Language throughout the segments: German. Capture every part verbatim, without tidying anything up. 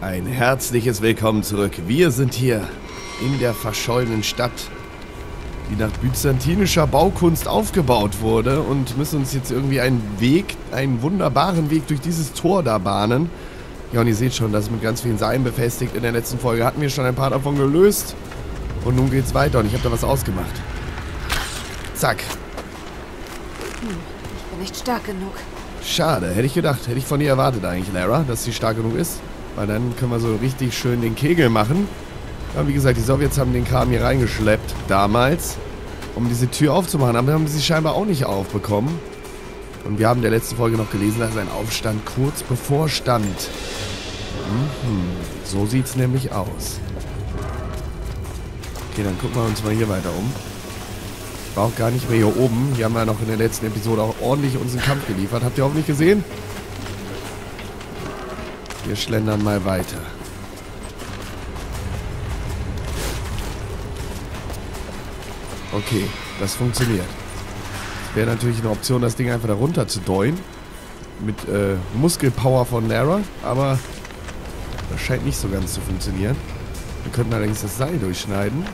Ein herzliches Willkommen zurück. Wir sind hier in der verschollenen Stadt, die nach byzantinischer Baukunst aufgebaut wurde und müssen uns jetzt irgendwie einen Weg, einen wunderbaren Weg durch dieses Tor da bahnen. Ja, und ihr seht schon, das ist mit ganz vielen Seilen befestigt. In der letzten Folge hatten wir schon ein paar davon gelöst. Und nun geht's weiter und ich habe da was ausgemacht. Zack. Hm, ich bin nicht stark genug. Schade, hätte ich gedacht. Hätte ich von dir erwartet eigentlich, Lara, dass sie stark genug ist. Weil dann können wir so richtig schön den Kegel machen. Aber wie gesagt, die Sowjets haben den Kram hier reingeschleppt. Damals, um diese Tür aufzumachen. Aber haben sie scheinbar auch nicht aufbekommen. Und wir haben in der letzten Folge noch gelesen, dass ein Aufstand kurz bevorstand. Mhm. So sieht's nämlich aus. Okay, dann gucken wir uns mal hier weiter um. Ich war auch gar nicht mehr hier oben. Hier haben wir noch in der letzten Episode auch ordentlich unseren Kampf geliefert. Habt ihr hoffentlich gesehen? Wir schlendern mal weiter. Okay, das funktioniert. Es wäre natürlich eine Option, das Ding einfach da runter zu däuen. Mit äh, Muskelpower von Lara. Aber das scheint nicht so ganz zu funktionieren. Wir könnten allerdings das Seil durchschneiden.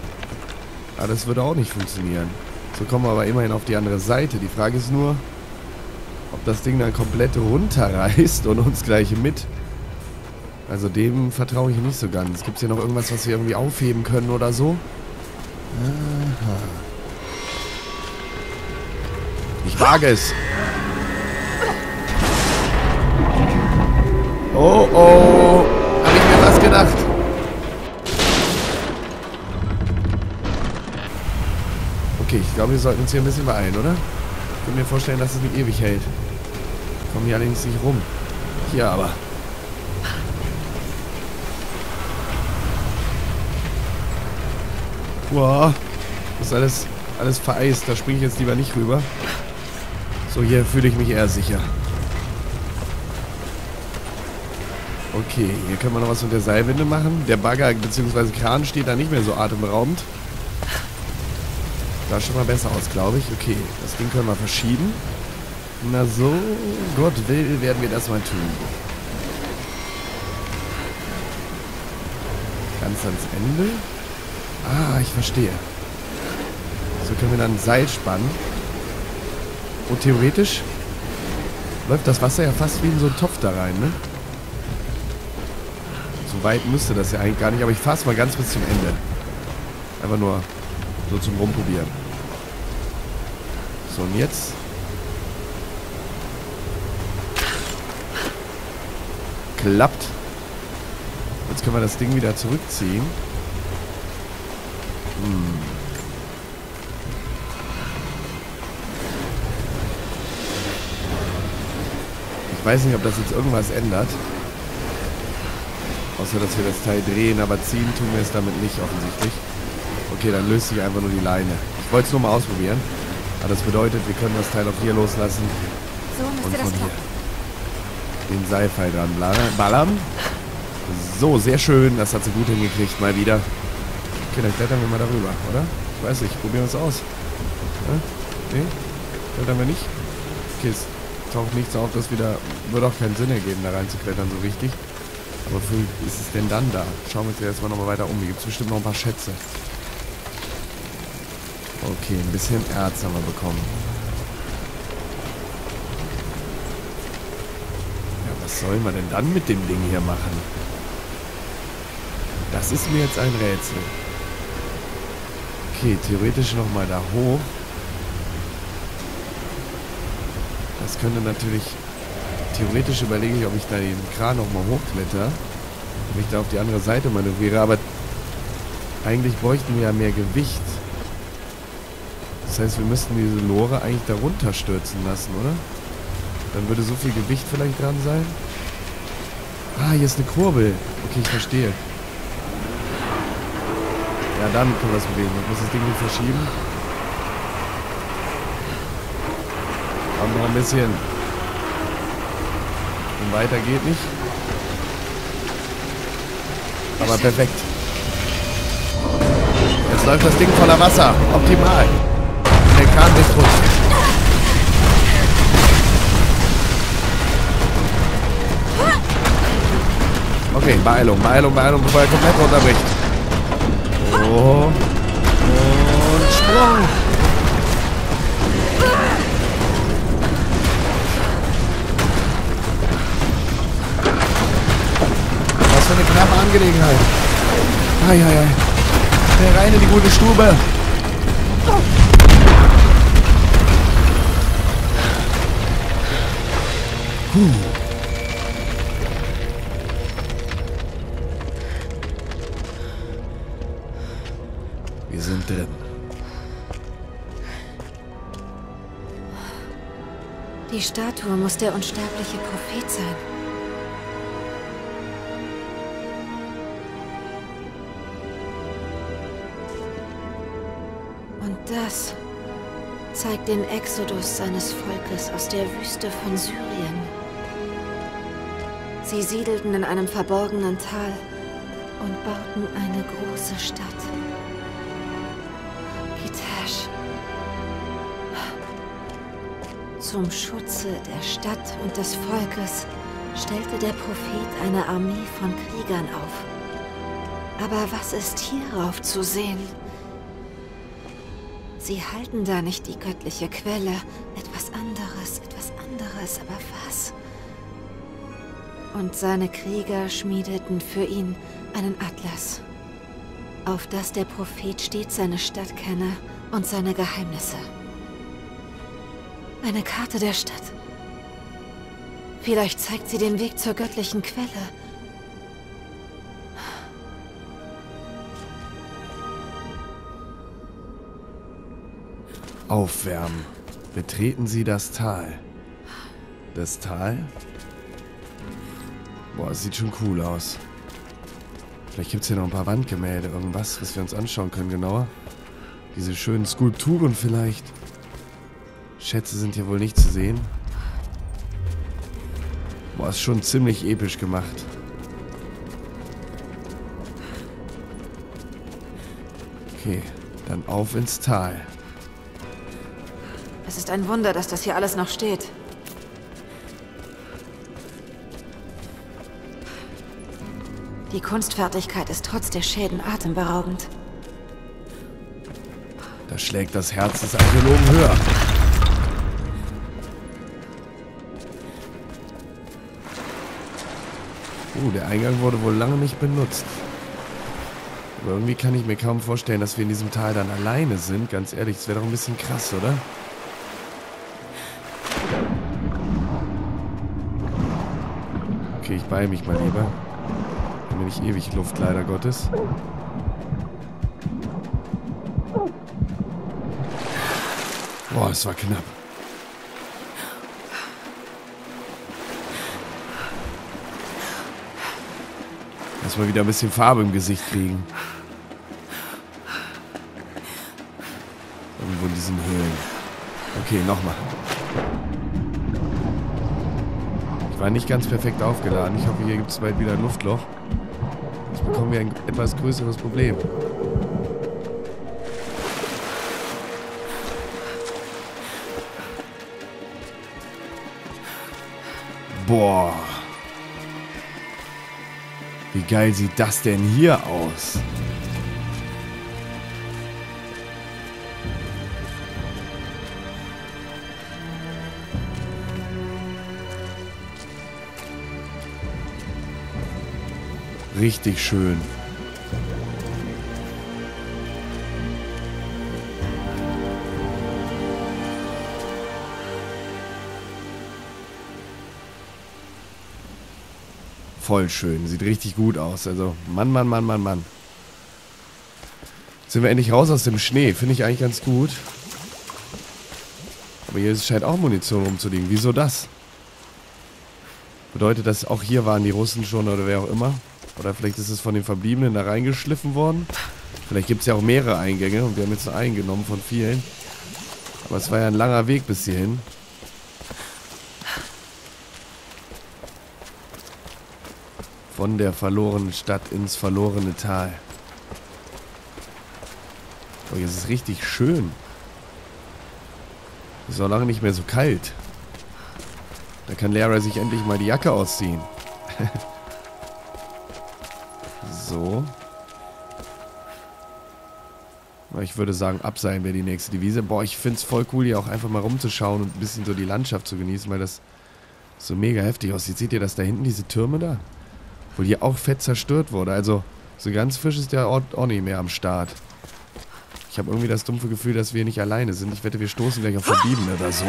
Aber das würde auch nicht funktionieren. So kommen wir aber immerhin auf die andere Seite. Die Frage ist nur, ob das Ding dann komplett runterreißt und uns gleich mit. Also dem vertraue ich nicht so ganz. Gibt es hier noch irgendwas, was wir irgendwie aufheben können oder so? Aha. Ich wage es. Oh, oh. Habe ich mir was gedacht? Okay, ich glaube, wir sollten uns hier ein bisschen beeilen, oder? Ich kann mir vorstellen, dass es nicht ewig hält. Kommen hier allerdings nicht rum. Hier aber. Wow. Das ist alles, alles vereist. Da springe ich jetzt lieber nicht rüber. So, hier fühle ich mich eher sicher. Okay, hier können wir noch was mit der Seilwinde machen. Der Bagger bzw. Kran steht da nicht mehr so atemberaubend. Sah schon mal besser aus, glaube ich. Okay, das Ding können wir verschieben. Na so, Gott will, werden wir das mal tun. Ganz ans Ende. Ah, ich verstehe. So können wir dann ein Seil spannen. Und theoretisch läuft das Wasser ja fast wie in so einen Topf da rein, ne? So weit müsste das ja eigentlich gar nicht, aber ich fasse mal ganz bis zum Ende. Einfach nur so zum Rumprobieren. So, und jetzt? Klappt. Jetzt können wir das Ding wieder zurückziehen. Hm. Ich weiß nicht, ob das jetzt irgendwas ändert. Außer, dass wir das Teil drehen, aber ziehen tun wir es damit nicht offensichtlich. Okay, dann löst sich einfach nur die Leine. Ich wollte es nur mal ausprobieren. Aber das bedeutet, wir können das Teil auf hier loslassen. So, und von hier den Seilpfeil dran ballern. So, sehr schön. Das hat sie gut hingekriegt, mal wieder. Okay, dann klettern wir mal darüber, oder? Ich weiß nicht, probieren wir es aus. Ne? Klettern wir nicht? Okay, es taucht nichts auf, das wieder... Würde auch keinen Sinn ergeben, da rein zu klettern, so richtig. Aber für wie ist es denn dann da? Schauen wir uns jetzt erstmal nochmal weiter um. Hier gibt es bestimmt noch ein paar Schätze. Okay, ein bisschen Erz haben wir bekommen. Ja, was sollen wir denn dann mit dem Ding hier machen? Das ist mir jetzt ein Rätsel. Okay, theoretisch nochmal da hoch. Das könnte natürlich... Theoretisch überlege ich, ob ich da den Kran nochmal hochkletter. Ob ich da auf die andere Seite manövriere. Aber eigentlich bräuchten wir ja mehr Gewicht. Das heißt, wir müssten diese Lore eigentlich da runter stürzen lassen, oder? Dann würde so viel Gewicht vielleicht dran sein. Ah, hier ist eine Kurbel. Okay, ich verstehe. Ja, damit können wir das bewegen. Ich muss das Ding nicht verschieben. Aber noch ein bisschen. Und weiter geht nicht. Aber perfekt. Jetzt läuft das Ding voller Wasser. Optimal. Der Kran ist rutschig. Okay, Beeilung, Beeilung, Beeilung, bevor er komplett runterbricht. Oh. Und Sprung. Was für eine knappe Angelegenheit. Ai, ai, ai. Der Reine, die gute Stube. Puh. Sind drin. Die Statue muss der unsterbliche Prophet sein. Und das zeigt den Exodus seines Volkes aus der Wüste von Syrien. Sie siedelten in einem verborgenen Tal und bauten eine große Stadt. Zum Schutze der Stadt und des Volkes stellte der Prophet eine Armee von Kriegern auf. Aber was ist hierauf zu sehen? Sie halten da nicht die göttliche Quelle. Etwas anderes, etwas anderes, aber was? Und seine Krieger schmiedeten für ihn einen Atlas, auf das der Prophet stets seine Stadt kenne und seine Geheimnisse. Eine Karte der Stadt. Vielleicht zeigt sie den Weg zur göttlichen Quelle. Aufwärmen. Betreten Sie das Tal. Das Tal? Boah, das sieht schon cool aus. Vielleicht gibt es hier noch ein paar Wandgemälde, irgendwas, was wir uns anschauen können genauer. Diese schönen Skulpturen vielleicht. Schätze sind hier wohl nicht zu sehen. Boah, ist schon ziemlich episch gemacht. Okay, dann auf ins Tal. Es ist ein Wunder, dass das hier alles noch steht. Die Kunstfertigkeit ist trotz der Schäden atemberaubend. Da schlägt das Herz des Archäologen höher. Uh, der Eingang wurde wohl lange nicht benutzt. Aber irgendwie kann ich mir kaum vorstellen, dass wir in diesem Tal dann alleine sind. Ganz ehrlich, das wäre doch ein bisschen krass, oder? Okay, ich beeile mich mal lieber. Bin mir nicht ewig Luft, leider Gottes. Boah, es war knapp. Mal wieder ein bisschen Farbe im Gesicht kriegen. Irgendwo in diesen Höhlen. Okay, nochmal. Ich war nicht ganz perfekt aufgeladen. Ich hoffe, hier gibt es bald wieder ein Luftloch. Jetzt bekommen wir ein etwas größeres Problem. Boah. Wie geil sieht das denn hier aus? Richtig schön. Voll schön. Sieht richtig gut aus. Also, Mann, Mann, Mann, Mann, Mann. Jetzt sind wir endlich raus aus dem Schnee. Finde ich eigentlich ganz gut. Aber hier scheint auch Munition rumzuliegen. Wieso das? Bedeutet das, auch hier waren die Russen schon oder wer auch immer? Oder vielleicht ist es von den Verbliebenen da reingeschliffen worden? Vielleicht gibt es ja auch mehrere Eingänge und wir haben jetzt nur einen genommen von vielen. Aber es war ja ein langer Weg bis hierhin. Von der verlorenen Stadt ins verlorene Tal. Oh, hier ist es richtig schön. Ist auch lange nicht mehr so kalt. Da kann Lara sich endlich mal die Jacke ausziehen. So. Ich würde sagen, Abseilen wäre die nächste Devise. Boah, ich finde es voll cool, hier auch einfach mal rumzuschauen und ein bisschen so die Landschaft zu genießen, weil das so mega heftig aussieht. Seht ihr das da hinten, diese Türme da? Wo hier auch fett zerstört wurde. Also, so ganz frisch ist der Ort auch nicht mehr am Start. Ich habe irgendwie das dumpfe Gefühl, dass wir nicht alleine sind. Ich wette, wir stoßen gleich auf Verbliebene oder so.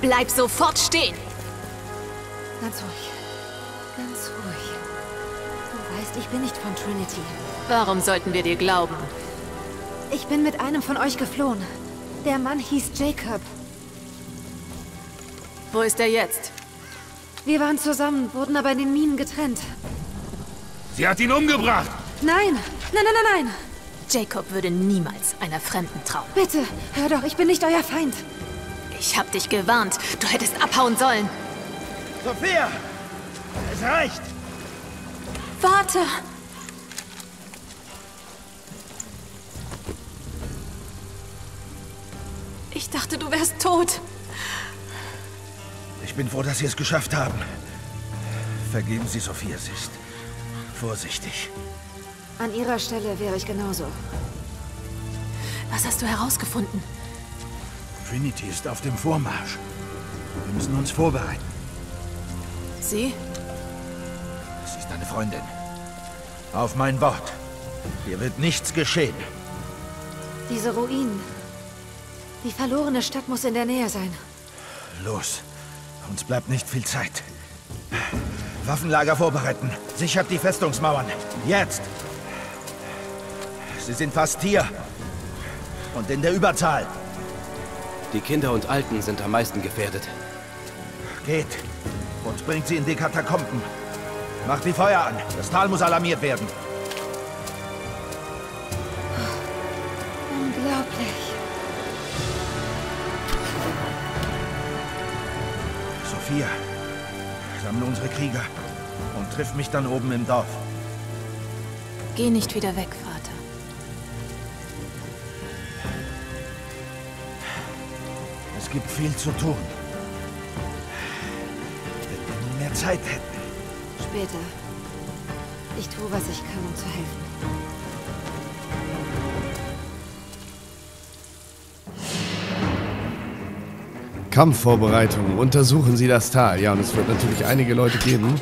Bleib sofort stehen! Ganz ruhig. Ganz ruhig. Du weißt, ich bin nicht von Trinity. Warum sollten wir dir glauben? Ich bin mit einem von euch geflohen. Der Mann hieß Jacob. Wo ist er jetzt? Wir waren zusammen, wurden aber in den Minen getrennt. Sie hat ihn umgebracht! Nein! Nein, nein, nein, nein! Jacob würde niemals einer Fremden trauen. Bitte, hör doch, ich bin nicht euer Feind. Ich hab dich gewarnt. Du hättest abhauen sollen. Sophia! Es reicht! Warte! Ich dachte, du wärst tot. Ich bin froh, dass Sie es geschafft haben. Vergeben Sie Sophia, sie ist vorsichtig. An ihrer Stelle wäre ich genauso. Was hast du herausgefunden? Trinity ist auf dem Vormarsch. Wir müssen uns vorbereiten. Sie? Es ist eine Freundin. Auf mein Wort. Hier wird nichts geschehen. Diese Ruinen. Die verlorene Stadt muss in der Nähe sein. Los. Uns bleibt nicht viel Zeit. Waffenlager vorbereiten. Sichert die Festungsmauern. Jetzt! Sie sind fast hier. Und in der Überzahl. Die Kinder und Alten sind am meisten gefährdet. Geht und bringt sie in die Katakomben. Macht die Feuer an. Das Tal muss alarmiert werden. Oh, unglaublich. Sophia, sammle unsere Krieger und triff mich dann oben im Dorf. Geh nicht wieder weg, Vater. Es gibt viel zu tun. Wenn wir mehr Zeit hätten. Später. Ich tue, was ich kann, um zu helfen. Kampfvorbereitungen. Untersuchen Sie das Tal. Ja, und es wird natürlich einige Leute geben,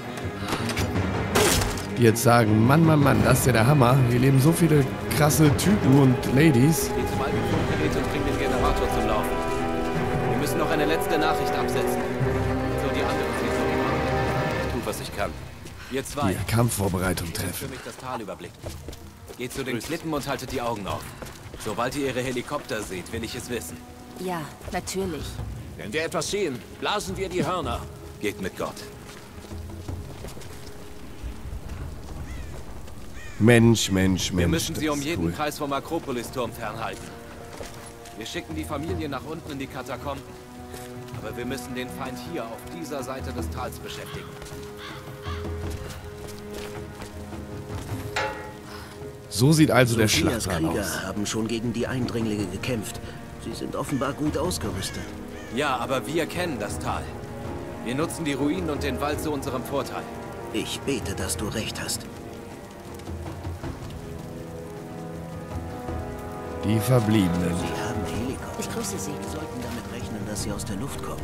die jetzt sagen, Mann, Mann, Mann, das ist ja der Hammer. Hier leben so viele krasse Typen und Ladies. Geh zum Algenflug, Gerät und bring den Generator zum Laufen. Wir müssen noch eine letzte Nachricht absetzen. So die anderen Saison. Ich tue, was ich kann. Ihr zwei. Ja, Kampfvorbereitung treffen. Für mich das Tal überblickt. Geht zu den Klippen und haltet die Augen auf. Sobald ihr ihre Helikopter seht, will ich es wissen. Ja, natürlich. Wenn wir etwas sehen, blasen wir die Hörner. Geht mit Gott. Mensch, Mensch, Mensch. Wir müssen sie um jeden cool. Preis vom Akropolis-Turm fernhalten. Wir schicken die Familie nach unten in die Katakomben. Aber wir müssen den Feind hier auf dieser Seite des Tals beschäftigen. So sieht also der Schlachtplan aus. Sophias Krieger haben schon gegen die Eindringlinge gekämpft. Sie sind offenbar gut ausgerüstet. Ja, aber wir kennen das Tal. Wir nutzen die Ruinen und den Wald zu unserem Vorteil. Ich bete, dass du recht hast. Die Verbliebenen. Sie haben Helikopter. Ich grüße Sie. Wir sollten damit rechnen, dass sie aus der Luft kommen.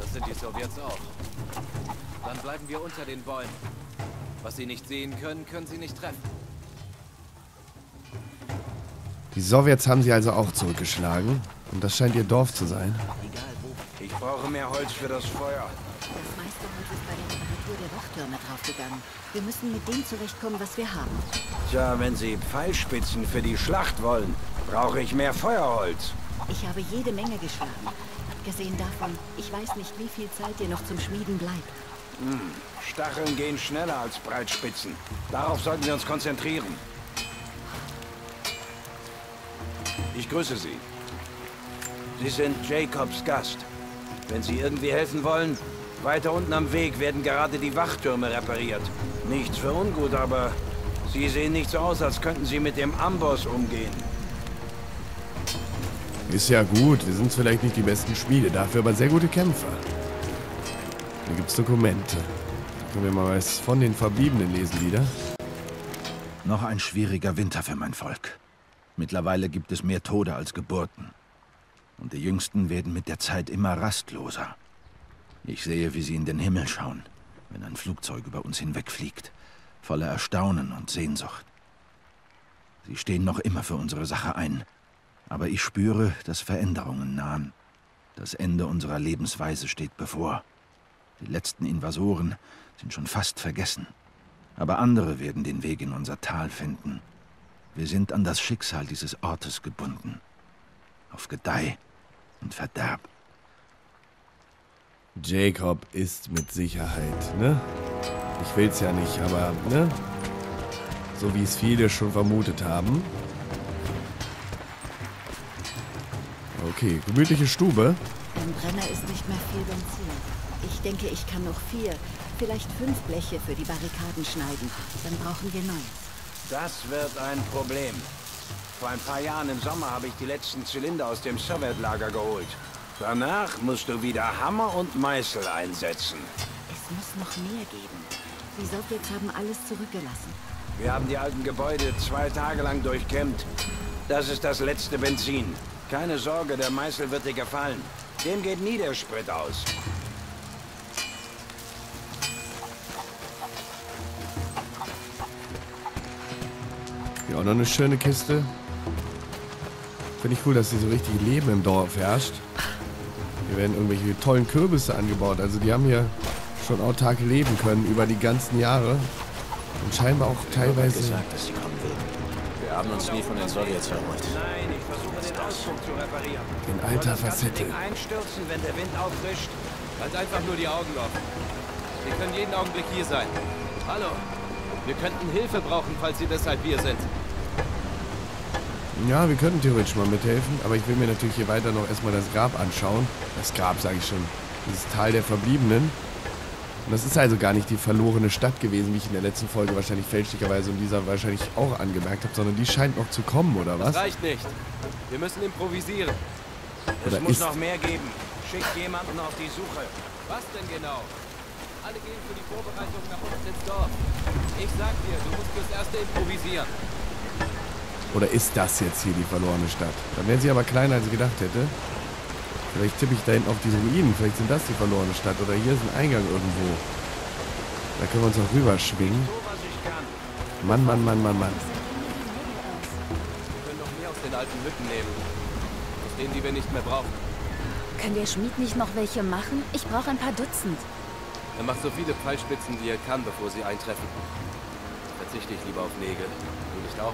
Das sind die Sowjets auch. Dann bleiben wir unter den Bäumen. Was sie nicht sehen können, können sie nicht treffen. Die Sowjets haben sie also auch zurückgeschlagen. Und das scheint ihr Dorf zu sein. Egal wo. Ich brauche mehr Holz für das Feuer. Das meiste Holz ist bei der Reparatur der Wachtürme draufgegangen. Wir müssen mit dem zurechtkommen, was wir haben. Tja, wenn Sie Pfeilspitzen für die Schlacht wollen, brauche ich mehr Feuerholz. Ich habe jede Menge geschlagen. Abgesehen davon, ich weiß nicht, wie viel Zeit dir noch zum Schmieden bleibt. Hm. Stacheln gehen schneller als Breitspitzen. Darauf sollten wir uns konzentrieren. Ich grüße Sie. Sie sind Jacobs Gast. Wenn Sie irgendwie helfen wollen, Weiter unten am Weg werden gerade die Wachtürme repariert. Nichts für ungut, aber sie sehen nicht so aus, als könnten sie mit dem Amboss umgehen. Ist ja gut, wir sind vielleicht nicht die besten Schmiede, dafür aber sehr gute Kämpfer. Hier gibt es Dokumente. Können wir mal was von den Verbliebenen lesen wieder? Noch ein schwieriger Winter für mein Volk. Mittlerweile gibt es mehr Tode als Geburten. Und die Jüngsten werden mit der Zeit immer rastloser. Ich sehe, wie sie in den Himmel schauen, wenn ein Flugzeug über uns hinwegfliegt, voller Erstaunen und Sehnsucht. Sie stehen noch immer für unsere Sache ein, aber ich spüre, dass Veränderungen nahen. Das Ende unserer Lebensweise steht bevor. Die letzten Invasoren sind schon fast vergessen, aber andere werden den Weg in unser Tal finden. Wir sind an das Schicksal dieses Ortes gebunden, auf Gedeih und Verderb. Jacob ist mit Sicherheit, ne? Ich will's ja nicht, aber, ne? So wie es viele schon vermutet haben. Okay, gemütliche Stube. Im Brenner ist nicht mehr viel Benzin. Ich denke, ich kann noch vier, vielleicht fünf Bleche für die Barrikaden schneiden. Dann brauchen wir neun. Das wird ein Problem. Vor ein paar Jahren im Sommer habe ich die letzten Zylinder aus dem Sowjetlager geholt. Danach musst du wieder Hammer und Meißel einsetzen. Es muss noch mehr geben. Die Sowjets haben alles zurückgelassen. Wir haben die alten Gebäude zwei Tage lang durchkämmt. Das ist das letzte Benzin. Keine Sorge, der Meißel wird dir gefallen. Dem geht nie der Sprit aus. Ja, auch noch eine schöne Kiste. Finde ich cool, dass hier so richtig Leben im Dorf herrscht. Hier werden irgendwelche tollen Kürbisse angebaut. Also die haben hier schon autark leben können über die ganzen Jahre. Und scheinbar auch teilweise... gesagt, dass sie kommen will. Wir haben uns nie von den Sowjets erholt. Nein, ich versuche den Ausflug zu reparieren. In alter Facette. Einstürzen, wenn der Wind auffrischt. Halt einfach nur die Augen offen. Sie können jeden Augenblick hier sein. Hallo. Wir könnten Hilfe brauchen, falls Sie deshalb hier sind. Ja, wir könnten theoretisch mal mithelfen, aber ich will mir natürlich hier weiter noch erstmal das Grab anschauen. Das Grab, sage ich schon. Das Tal der Verbliebenen. Und das ist also gar nicht die verlorene Stadt gewesen, wie ich in der letzten Folge wahrscheinlich fälschlicherweise und dieser wahrscheinlich auch angemerkt habe, sondern die scheint noch zu kommen, oder was? Das reicht nicht. Wir müssen improvisieren. Es muss noch mehr geben. Schickt jemanden auf die Suche. Was denn genau? Alle gehen für die Vorbereitung nach unten ins Dorf. Ich sag dir, du musst fürs Erste improvisieren. Oder ist das jetzt hier die verlorene Stadt? Dann wäre sie aber kleiner, als ich gedacht hätte. Vielleicht tippe ich da hinten auf diese Ruinen. Vielleicht sind das die verlorene Stadt. Oder hier ist ein Eingang irgendwo. Da können wir uns auch rüberschwingen. Mann, Mann, Mann, Mann, Mann. Wir können noch mehr aus den alten Hütten nehmen. Aus denen, die wir nicht mehr brauchen. Kann der Schmied nicht noch welche machen? Ich brauche ein paar Dutzend. Er macht so viele Pfeilspitzen, wie er kann, bevor sie eintreffen. Verzichte ich lieber auf Nägel. Du nicht auch?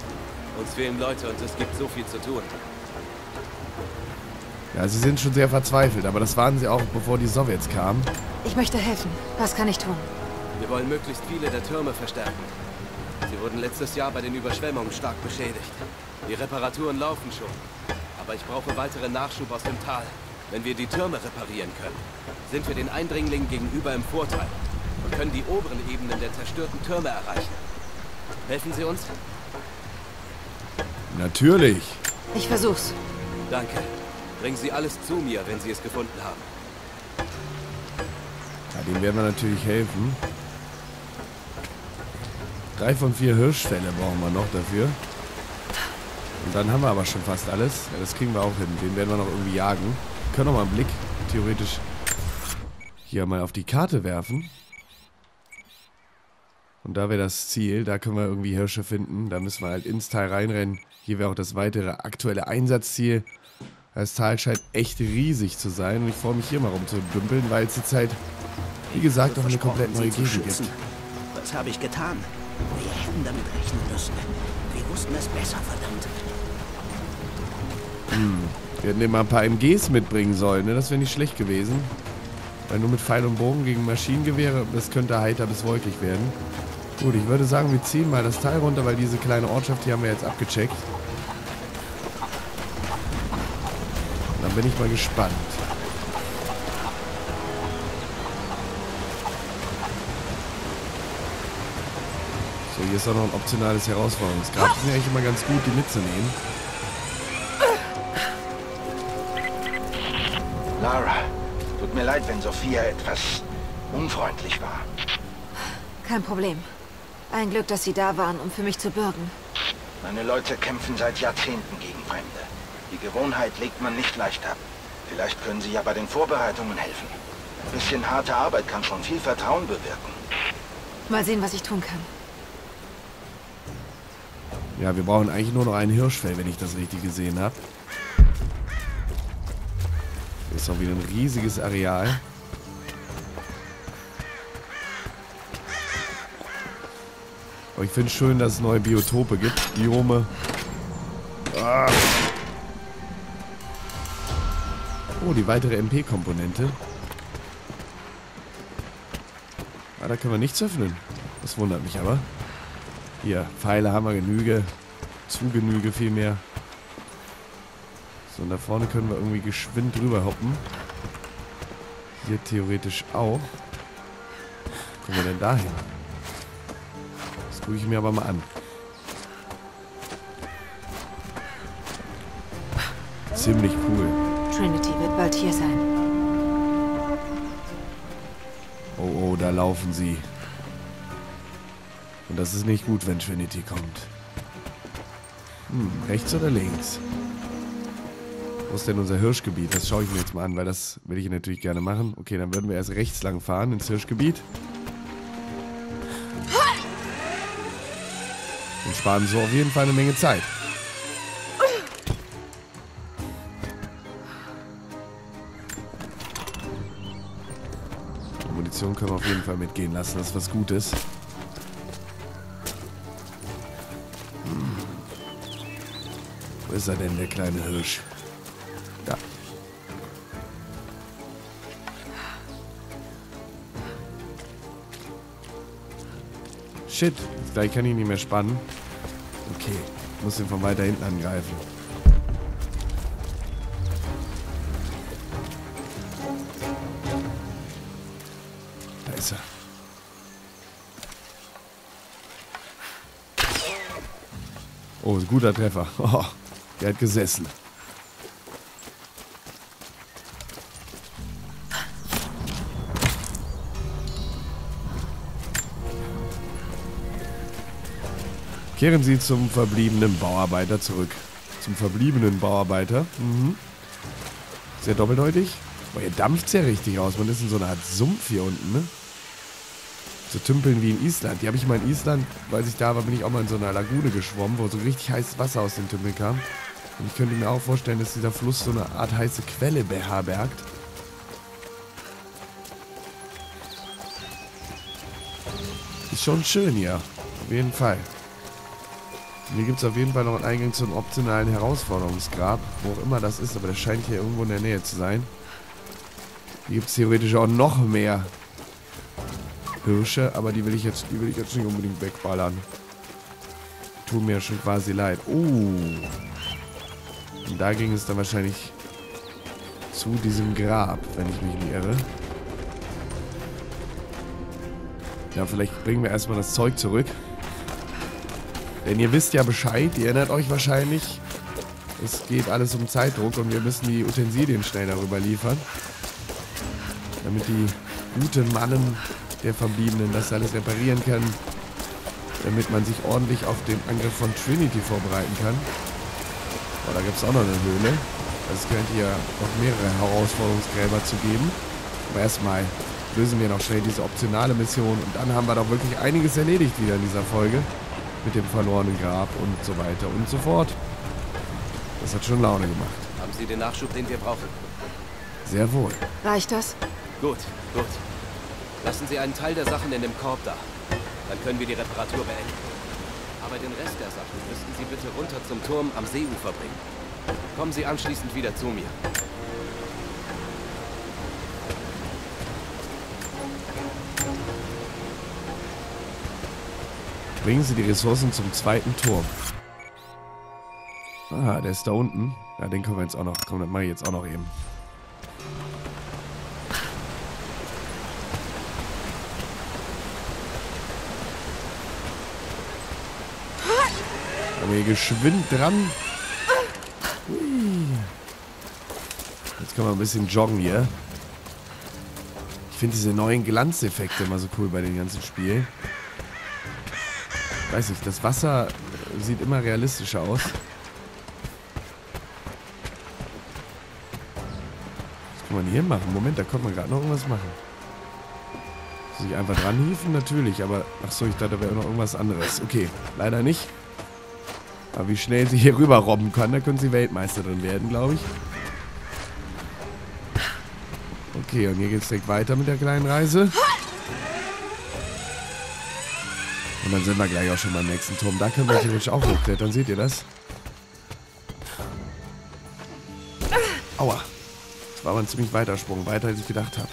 Uns fehlen Leute und es gibt so viel zu tun. Ja, sie sind schon sehr verzweifelt, aber das waren sie auch, bevor die Sowjets kamen. Ich möchte helfen. Was kann ich tun? Wir wollen möglichst viele der Türme verstärken. Sie wurden letztes Jahr bei den Überschwemmungen stark beschädigt. Die Reparaturen laufen schon. Aber ich brauche weiteren Nachschub aus dem Tal. Wenn wir die Türme reparieren können, sind wir den Eindringlingen gegenüber im Vorteil und können die oberen Ebenen der zerstörten Türme erreichen. Helfen Sie uns? Natürlich. Ich versuch's. Danke. Bringen Sie alles zu mir, wenn Sie es gefunden haben. Ja, dem werden wir natürlich helfen. Drei von vier Hirschfälle brauchen wir noch dafür. Und dann haben wir aber schon fast alles. Ja, das kriegen wir auch hin. Den werden wir noch irgendwie jagen. Wir können noch mal einen Blick theoretisch hier mal auf die Karte werfen. Und da wäre das Ziel, da können wir irgendwie Hirsche finden. Da müssen wir halt ins Tal reinrennen. Hier wäre auch das weitere aktuelle Einsatzziel. Das Tal scheint echt riesig zu sein. Und ich freue mich hier mal rumzudümpeln, weil es zur Zeit, wie gesagt, noch eine komplett neue Gegend gibt. Was habe ich getan? Wir hätten damit rechnen müssen. Wir wussten es besser, verdammt. Hm. Wir hätten immer ein paar M Gs mitbringen sollen, ne? Das wäre nicht schlecht gewesen. Weil nur mit Pfeil und Bogen gegen Maschinengewehre, das könnte heiter bis wolkig werden. Gut, ich würde sagen, wir ziehen mal das Tal runter, weil diese kleine Ortschaft hier haben wir jetzt abgecheckt. Und dann bin ich mal gespannt. Hier ist auch noch ein optionales Herausforderungsgrad. Das ist eigentlich immer ganz gut, die mitzunehmen. Lara, tut mir leid, wenn Sophia etwas unfreundlich war. Kein Problem. Ein Glück, dass Sie da waren, um für mich zu bürgen. Meine Leute kämpfen seit Jahrzehnten gegen Fremde. Die Gewohnheit legt man nicht leicht ab. Vielleicht können Sie ja bei den Vorbereitungen helfen. Ein bisschen harte Arbeit kann schon viel Vertrauen bewirken. Mal sehen, was ich tun kann. Ja, wir brauchen eigentlich nur noch ein Hirschfell, wenn ich das richtig gesehen habe. Das ist auch wieder ein riesiges Areal. Aber ich finde es schön, dass es neue Biotope gibt. Biome. Ah. Oh, die weitere M P-Komponente. Ah, da können wir nichts öffnen. Das wundert mich aber. Hier, Pfeile haben wir Genüge. Zu Genüge vielmehr. So, und da vorne können wir irgendwie geschwind drüber hoppen. Hier theoretisch auch. Wo kommen wir denn da hin? Das tue ich mir aber mal an. Ziemlich cool. Trinity wird bald hier sein. Oh, oh, da laufen sie. Und das ist nicht gut, wenn Trinity kommt. Hm, rechts oder links? Wo ist denn unser Hirschgebiet? Das schaue ich mir jetzt mal an, weil das will ich natürlich gerne machen. Okay, dann würden wir erst rechts lang fahren, ins Hirschgebiet. Und sparen so auf jeden Fall eine Menge Zeit. Die Munition können wir auf jeden Fall mitgehen lassen, das ist was Gutes. Wo ist er denn, der kleine Hirsch? Da. Shit, gleich kann ich ihn nicht mehr spannen. Okay, muss ihn von weiter hinten angreifen. Da ist er. Oh, ein guter Treffer. Oh. Der hat gesessen. Kehren Sie zum verbliebenen Bauarbeiter zurück. Zum verbliebenen Bauarbeiter. Mhm. Sehr doppeldeutig. Boah, ihr dampft ja richtig raus. Man ist in so einer Art Sumpf hier unten, ne? So tümpeln wie in Island. Die habe ich mal in Island, weil ich da war, bin ich auch mal in so einer Lagune geschwommen, wo so richtig heißes Wasser aus den Tümpeln kam. Und ich könnte mir auch vorstellen, dass dieser Fluss so eine Art heiße Quelle beherbergt. Ist schon schön hier. Auf jeden Fall. Und hier gibt es auf jeden Fall noch einen Eingang zu einem optionalen Herausforderungsgrab. Wo auch immer das ist, aber das scheint hier irgendwo in der Nähe zu sein. Hier gibt es theoretisch auch noch mehr Hirsche, aber die will ich jetzt, die will ich jetzt nicht unbedingt wegballern. Tut mir schon quasi leid. Oh. Und da ging es dann wahrscheinlich zu diesem Grab, wenn ich mich nicht irre. Ja, vielleicht bringen wir erstmal das Zeug zurück. Denn ihr wisst ja Bescheid, ihr erinnert euch wahrscheinlich, es geht alles um Zeitdruck und wir müssen die Utensilien schnell darüber liefern. Damit die guten Mannen der Verbliebenen das alles reparieren können. Damit man sich ordentlich auf den Angriff von Trinity vorbereiten kann. Oh, da gibt es auch noch eine Höhle. Also es könnte hier noch mehrere Herausforderungsgräber zu geben. Aber erstmal lösen wir noch schnell diese optionale Mission. Und dann haben wir doch wirklich einiges erledigt wieder in dieser Folge. Mit dem verlorenen Grab und so weiter und so fort. Das hat schon Laune gemacht. Haben Sie den Nachschub, den wir brauchen? Sehr wohl. Reicht das? Gut, gut. Lassen Sie einen Teil der Sachen in dem Korb da. Dann können wir die Reparatur beenden. Aber den Rest der Sachen müssten Sie bitte runter zum Turm am Seeufer bringen. Kommen Sie anschließend wieder zu mir. Bringen Sie die Ressourcen zum zweiten Turm. Ah, der ist da unten. Ja, den können wir jetzt auch noch. Komm, das mache ich jetzt auch noch eben. Komm hier geschwind dran. Jetzt können wir ein bisschen joggen hier. Ich finde diese neuen Glanzeffekte immer so cool bei dem ganzen Spiel. Weiß nicht, das Wasser sieht immer realistischer aus. Was kann man hier machen? Moment, da konnte man gerade noch irgendwas machen. Sich einfach ranhieven? Natürlich, aber... Achso, ich dachte, da wäre noch irgendwas anderes. Okay, leider nicht. Aber wie schnell sie hier rüber robben kann, da können sie Weltmeister drin werden, glaube ich. Okay, und hier geht es direkt weiter mit der kleinen Reise. Und dann sind wir gleich auch schon beim nächsten Turm. Da können wir theoretisch auch hochklettern, seht ihr das? Aua. Das war aber ein ziemlich weiter Sprung, weiter als ich gedacht habe.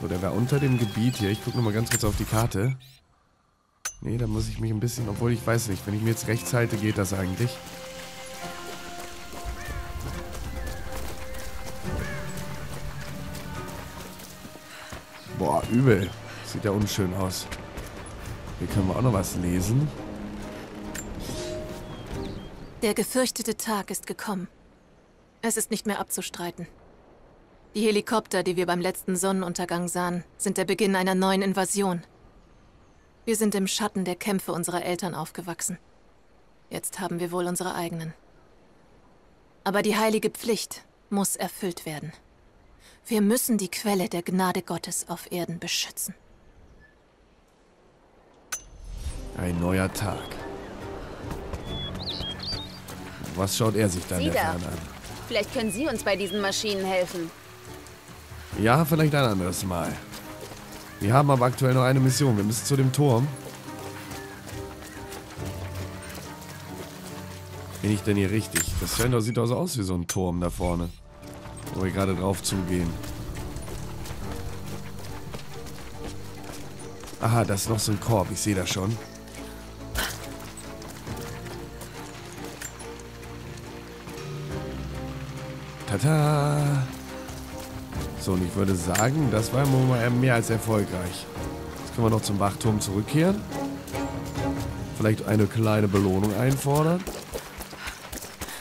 So, der war unter dem Gebiet hier. Ich gucke nochmal ganz kurz auf die Karte. Nee, da muss ich mich ein bisschen... Obwohl, ich weiß nicht. Wenn ich mir jetzt rechts halte, geht das eigentlich. Boah, übel. Sieht ja unschön aus. Hier können wir auch noch was lesen. Der gefürchtete Tag ist gekommen. Es ist nicht mehr abzustreiten. Die Helikopter, die wir beim letzten Sonnenuntergang sahen, sind der Beginn einer neuen Invasion. Wir sind im Schatten der Kämpfe unserer Eltern aufgewachsen. Jetzt haben wir wohl unsere eigenen. Aber die heilige Pflicht muss erfüllt werden. Wir müssen die Quelle der Gnade Gottes auf Erden beschützen. Ein neuer Tag. Was schaut er sich da in der Ferne an? Vielleicht können Sie uns bei diesen Maschinen helfen. Ja, vielleicht ein anderes Mal. Wir haben aber aktuell noch eine Mission. Wir müssen zu dem Turm. Bin ich denn hier richtig? Das Fenster sieht doch so aus wie so ein Turm da vorne. Wo wir gerade drauf zugehen. Aha, da ist noch so ein Korb. Ich sehe das schon. Tada! So, und ich würde sagen, das war mal mehr als erfolgreich. Jetzt können wir noch zum Wachturm zurückkehren. Vielleicht eine kleine Belohnung einfordern.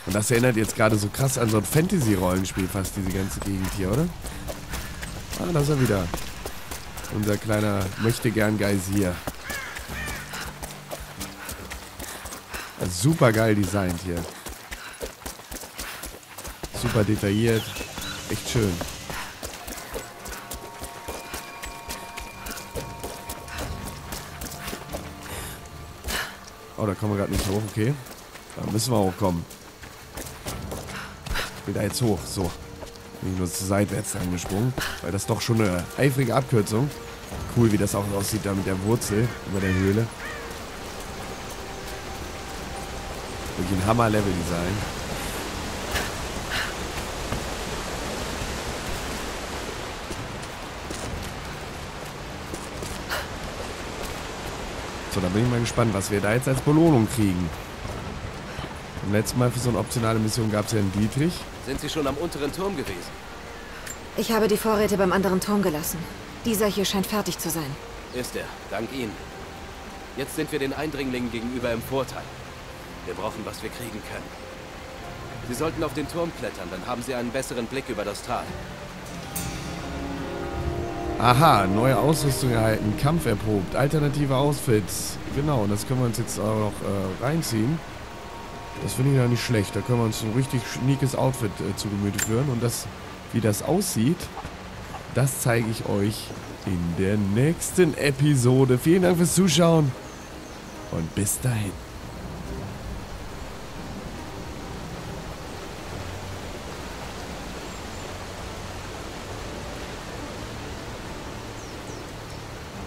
Und das erinnert jetzt gerade so krass an so ein Fantasy-Rollenspiel fast, diese ganze Gegend hier, oder? Ah, da ist er wieder. Unser kleiner Möchtegern-Geysir. Super geil designt hier. Super detailliert. Echt schön. Oh, da kommen wir gerade nicht hoch, okay. Da müssen wir hochkommen. Ich bin da jetzt hoch, so. Bin ich nur seitwärts angesprungen, weil das doch schon eine eifrige Abkürzung. Cool, wie das auch aussieht da mit der Wurzel über der Höhle. Wirklich ein Hammer-Level-Design. So, da bin ich mal gespannt, was wir da jetzt als Belohnung kriegen. Im letzten Mal für so eine optionale Mission gab es ja einen Dietrich. Sind Sie schon am unteren Turm gewesen? Ich habe die Vorräte beim anderen Turm gelassen. Dieser hier scheint fertig zu sein. Ist er, dank Ihnen. Jetzt sind wir den Eindringlingen gegenüber im Vorteil. Wir brauchen, was wir kriegen können. Sie sollten auf den Turm klettern, dann haben Sie einen besseren Blick über das Tal. Aha, neue Ausrüstung erhalten, Kampf erprobt, alternative Outfits. Genau, und das können wir uns jetzt auch noch äh, reinziehen. Das finde ich ja nicht schlecht. Da können wir uns ein richtig schniekes Outfit äh, zu Gemüte führen. Und das, wie das aussieht, das zeige ich euch in der nächsten Episode. Vielen Dank fürs Zuschauen und bis dahin.